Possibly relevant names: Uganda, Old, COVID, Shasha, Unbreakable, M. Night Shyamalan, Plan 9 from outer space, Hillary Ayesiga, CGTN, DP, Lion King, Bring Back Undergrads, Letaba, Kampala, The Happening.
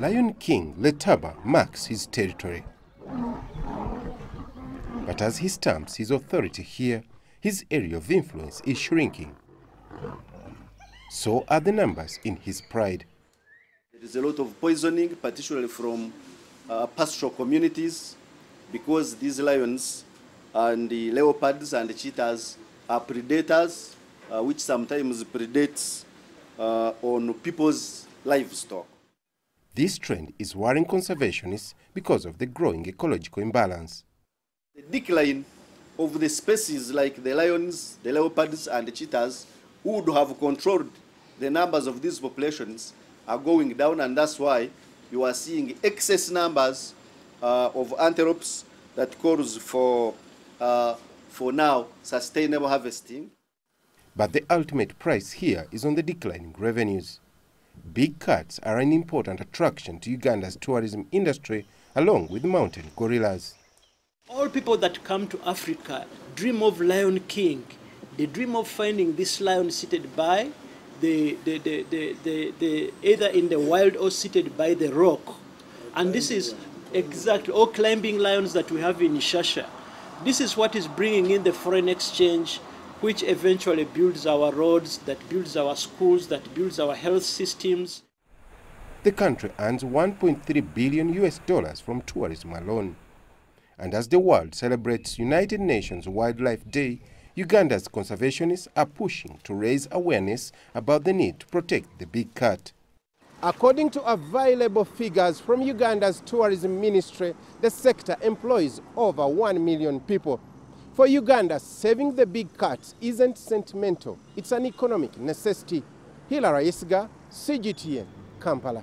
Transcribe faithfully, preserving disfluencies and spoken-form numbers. Lion King Letaba marks his territory. But as he stamps his authority here, his area of influence is shrinking. So are the numbers in his pride. There is a lot of poisoning, particularly from uh, pastoral communities, because these lions and the leopards and the cheetahs are predators, uh, which sometimes predates uh, on people's livestock. This trend is worrying conservationists because of the growing ecological imbalance. The decline of the species like the lions, the leopards and the cheetahs, who would have controlled the numbers of these populations, are going down, and that's why you are seeing excess numbers uh, of antelopes that calls for, uh, for now, sustainable harvesting. But the ultimate price here is on the declining revenues. Big cats are an important attraction to Uganda's tourism industry, along with mountain gorillas. All people that come to Africa dream of Lion King. They dream of finding this lion seated by the, the, the, the, the, the either in the wild or seated by the rock. And this is exactly all climbing lions that we have in Shasha. This is what is bringing in the foreign exchange, which eventually builds our roads, that builds our schools, that builds our health systems. The country earns one point three billion U S dollars from tourism alone. And as the world celebrates United Nations Wildlife Day, Uganda's conservationists are pushing to raise awareness about the need to protect the big cat. According to available figures from Uganda's tourism ministry, the sector employs over one million people. For Uganda, saving the big cat isn't sentimental, it's an economic necessity. Hillary Ayesiga, C G T N, Kampala.